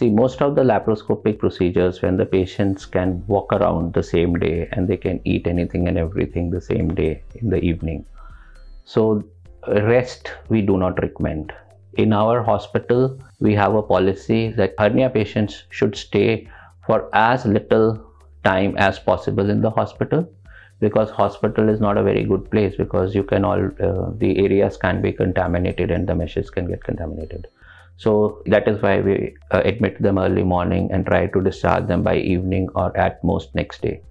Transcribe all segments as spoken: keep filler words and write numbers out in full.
See, most of the laparoscopic procedures, when the patients can walk around the same day and they can eat anything and everything the same day in the evening. So rest we do not recommend. In our hospital, we have a policy that hernia patients should stay for as little time as possible in the hospital, because hospital is not a very good place, because you can all uh, the areas can be contaminated and the meshes can get contaminated. So that is why we uh, admit them early morning and try to discharge them by evening or at most next day.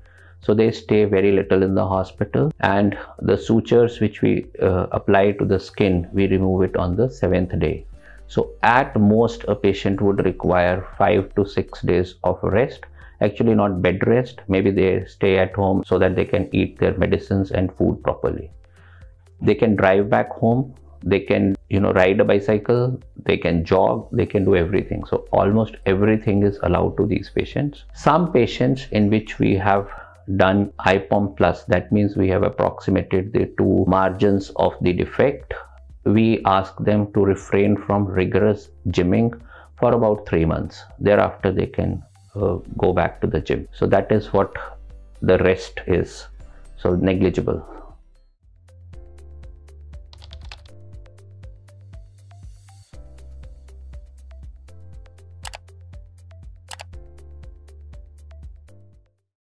So they stay very little in the hospital, and the sutures which we uh, apply to the skin, we remove it on the seventh day. So at most a patient would require five to six days of rest, actually not bed rest. Maybe they stay at home so that they can eat their medicines and food properly. They can drive back home, they can you know ride a bicycle, they can jog, they can do everything. So almost everything is allowed to these patients. Some patients in which we have done I POM plus, that means we have approximated the two margins of the defect, we ask them to refrain from rigorous gymming for about three months. Thereafter they can uh, go back to the gym. So that is what the rest is, so negligible.